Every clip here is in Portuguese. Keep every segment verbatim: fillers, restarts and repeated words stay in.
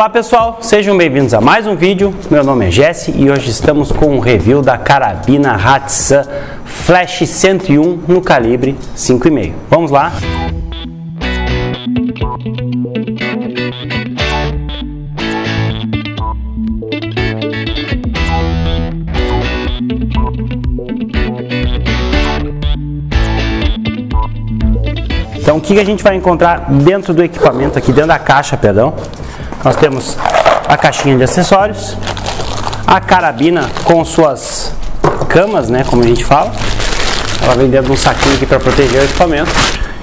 Olá pessoal, sejam bem-vindos a mais um vídeo. Meu nome é Jesse e hoje estamos com um review da carabina Hatsan Flash cento e um no calibre cinco e meio. Vamos lá! Então o que a gente vai encontrar dentro do equipamento aqui, dentro da caixa, perdão. Nós temos a caixinha de acessórios, a carabina com suas camas, né, como a gente fala. Ela vem dentro de um saquinho aqui para proteger o equipamento.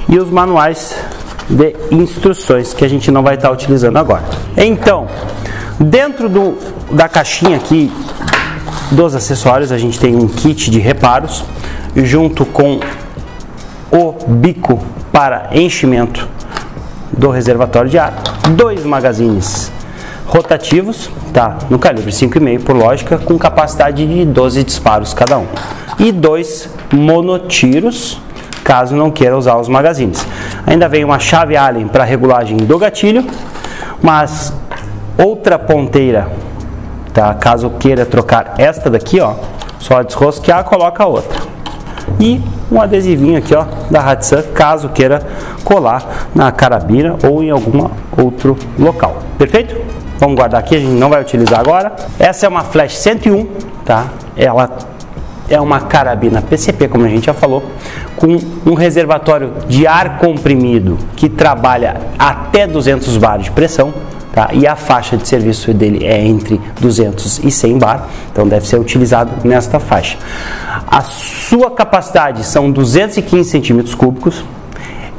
E os manuais de instruções que a gente não vai estar utilizando agora. Então, dentro do, da caixinha aqui dos acessórios, a gente tem um kit de reparos, junto com o bico para enchimento do reservatório de ar, dois magazines rotativos, tá, no calibre cinco e meio por lógica, com capacidade de doze disparos cada um, e dois monotiros, caso não queira usar os magazines. Ainda vem uma chave Allen para regulagem do gatilho, mas outra ponteira, tá, caso queira trocar esta daqui, ó, só desrosquear, coloca a outra. E um adesivinho aqui, ó, da Hatsan, caso queira colar na carabina ou em algum outro local. Perfeito? Vamos guardar aqui, a gente não vai utilizar agora. Essa é uma Flash cento e um, tá? Ela é uma carabina P C P, como a gente já falou, com um reservatório de ar comprimido que trabalha até duzentos bar de pressão, tá? E a faixa de serviço dele é entre duzentos e cem bar, então deve ser utilizado nesta faixa. A sua capacidade são duzentos e quinze centímetros cúbicos.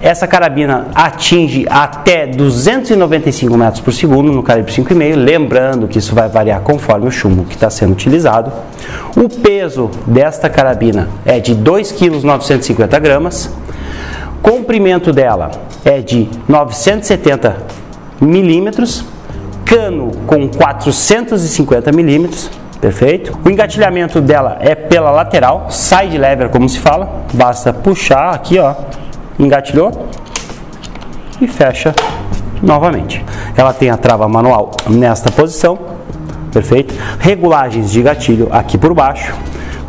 Essa carabina atinge até duzentos e noventa e cinco metros por segundo no calibre cinco e meio, lembrando que isso vai variar conforme o chumbo que está sendo utilizado. O peso desta carabina é de dois vírgula novecentos e cinquenta quilos, comprimento dela é de novecentos e setenta milímetros, cano com quatrocentos e cinquenta milímetros. Perfeito? O engatilhamento dela é pela lateral, side lever, como se fala. Basta puxar aqui, ó, engatilhou e fecha novamente. Ela tem a trava manual nesta posição. Perfeito? Regulagens de gatilho aqui por baixo.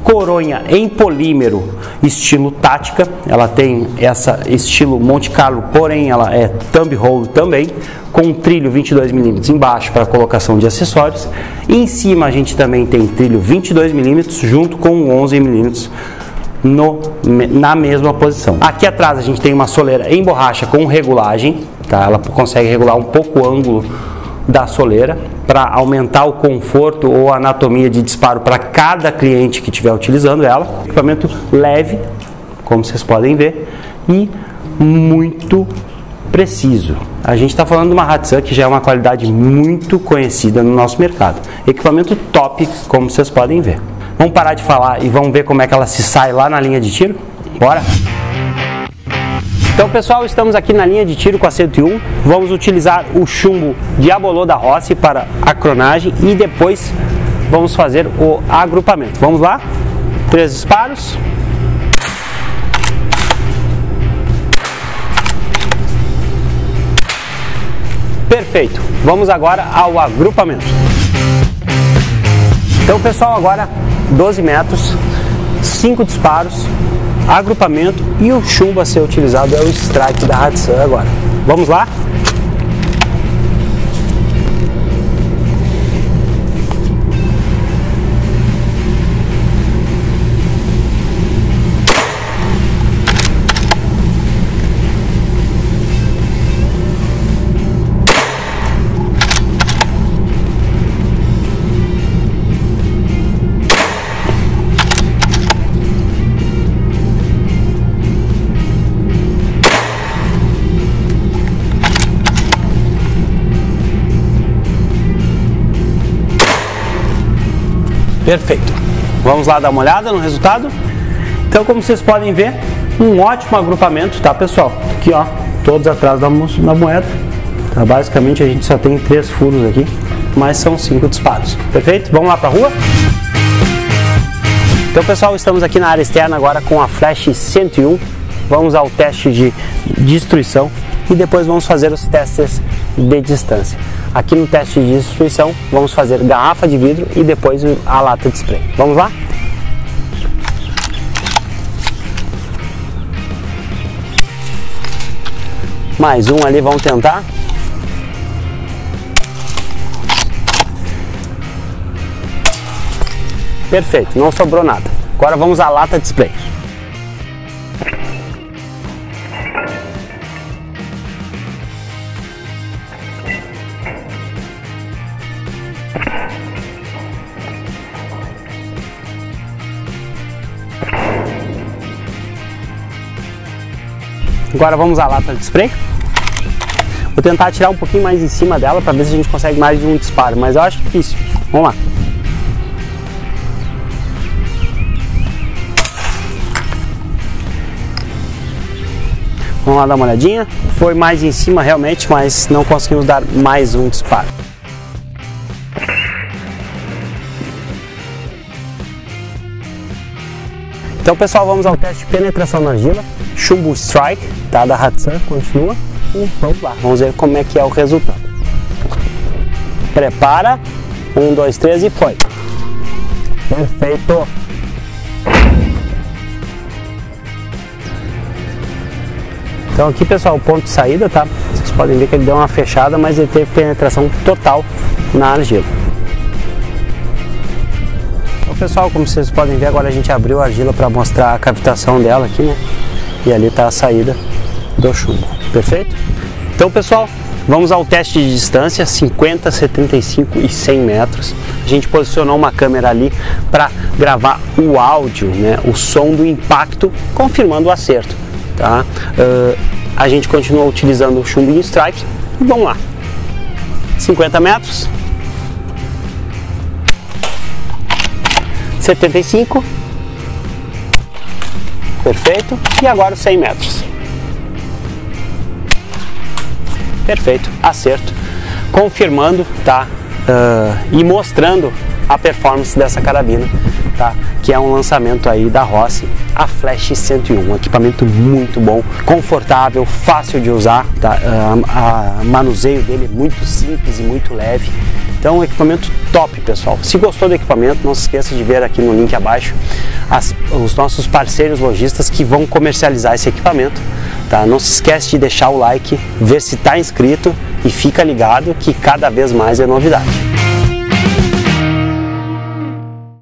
Coronha em polímero, estilo tática. Ela tem essa estilo Monte Carlo, porém ela é thumb hole também, com um trilho vinte e dois milímetros embaixo para colocação de acessórios. Em cima a gente também tem trilho vinte e dois milímetros junto com onze milímetros na mesma posição. Aqui atrás a gente tem uma soleira em borracha com regulagem, tá? Ela consegue regular um pouco o ângulo da soleira para aumentar o conforto ou a anatomia de disparo para cada cliente que estiver utilizando ela. Equipamento leve, como vocês podem ver, e muito preciso. A gente está falando de uma Hatsan que já é uma qualidade muito conhecida no nosso mercado. Equipamento top, como vocês podem ver. Vamos parar de falar e vamos ver como é que ela se sai lá na linha de tiro? Bora! Então pessoal, estamos aqui na linha de tiro com a cento e um, vamos utilizar o chumbo Diabolô da Rossi para a cronagem e depois vamos fazer o agrupamento. Vamos lá? Três disparos. Perfeito, vamos agora ao agrupamento. Então pessoal, agora doze metros, cinco disparos, agrupamento, e o chumbo a ser utilizado é o Strike da Hatsan agora. Vamos lá? Perfeito. Vamos lá dar uma olhada no resultado. Então, como vocês podem ver, um ótimo agrupamento, tá, pessoal? Aqui, ó, todos atrás da moeda. Tá, basicamente, a gente só tem três furos aqui, mas são cinco disparos. Perfeito? Vamos lá para a rua? Então, pessoal, estamos aqui na área externa agora com a Flash cento e um. Vamos ao teste de destruição e depois vamos fazer os testes de distância. Aqui no teste de destruição vamos fazer garrafa de vidro e depois a lata de spray. Vamos lá? Mais um ali, vamos tentar. Perfeito, não sobrou nada. Agora vamos à lata de spray. Agora vamos à lata de spray. Vou tentar atirar um pouquinho mais em cima dela para ver se a gente consegue mais de um disparo, mas eu acho difícil. Vamos lá. Vamos lá dar uma olhadinha. Foi mais em cima realmente, mas não conseguimos dar mais um disparo. Então pessoal, vamos ao teste de penetração na argila. Chumbo Strike, tá, da Hatsan, continua. E vamos lá, vamos ver como é que é o resultado. Prepara. Um, dois, três e foi. Perfeito. Então aqui pessoal, o ponto de saída, tá? Vocês podem ver que ele deu uma fechada, mas ele teve penetração total na argila. Então pessoal, como vocês podem ver, agora a gente abriu a argila para mostrar a cavitação dela aqui, né? E ali está a saída do chumbo, perfeito? Então pessoal, vamos ao teste de distância, cinquenta, setenta e cinco e cem metros. A gente posicionou uma câmera ali para gravar o áudio, né? O som do impacto, confirmando o acerto. Tá? Uh, a gente continua utilizando o chumbo e strike. Vamos lá, cinquenta metros, setenta e cinco, perfeito, e agora cem metros, perfeito, acerto, confirmando, tá? Uh, e mostrando a performance dessa carabina, tá? Que é um lançamento aí da Rossi, a Flash cento e um, um equipamento muito bom, confortável, fácil de usar, tá? O uh, uh, manuseio dele é muito simples e muito leve, então um equipamento top pessoal. Se gostou do equipamento, não se esqueça de ver aqui no link abaixo as, os nossos parceiros lojistas que vão comercializar esse equipamento, tá? Não se esquece de deixar o like, ver se está inscrito e fica ligado que cada vez mais é novidade.